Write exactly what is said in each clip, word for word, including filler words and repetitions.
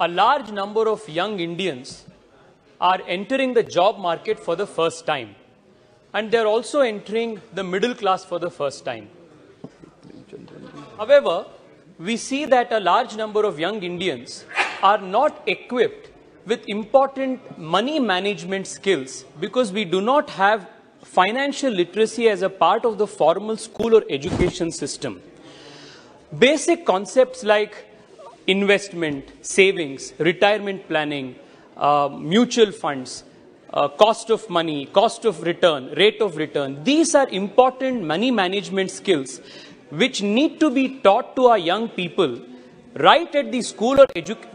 a large number of young Indians are entering the job market for the first time. And they're also entering the middle class for the first time. However, we see that a large number of young Indians are not equipped with important money management skills because we do not have financial literacy as a part of the formal school or education system. Basic concepts like investment, savings, retirement planning, uh, mutual funds, uh, cost of money, cost of return, rate of return. These are important money management skills which need to be taught to our young people right at the school or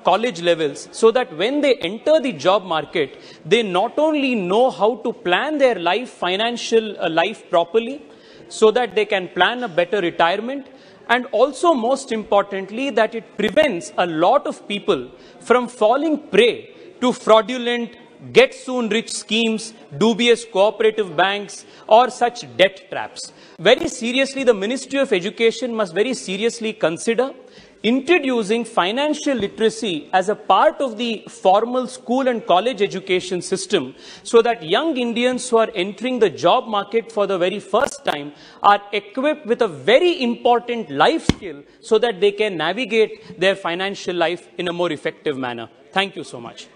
college levels so that when they enter the job market, they not only know how to plan their life, financial life properly, so that they can plan a better retirement, and also most importantly that it prevents a lot of people from falling prey to fraudulent get soon rich schemes, dubious cooperative banks, or such debt traps. Very seriously, the Ministry of Education must very seriously consider introducing financial literacy as a part of the formal school and college education system so that young Indians who are entering the job market for the very first time are equipped with a very important life skill so that they can navigate their financial life in a more effective manner. Thank you so much.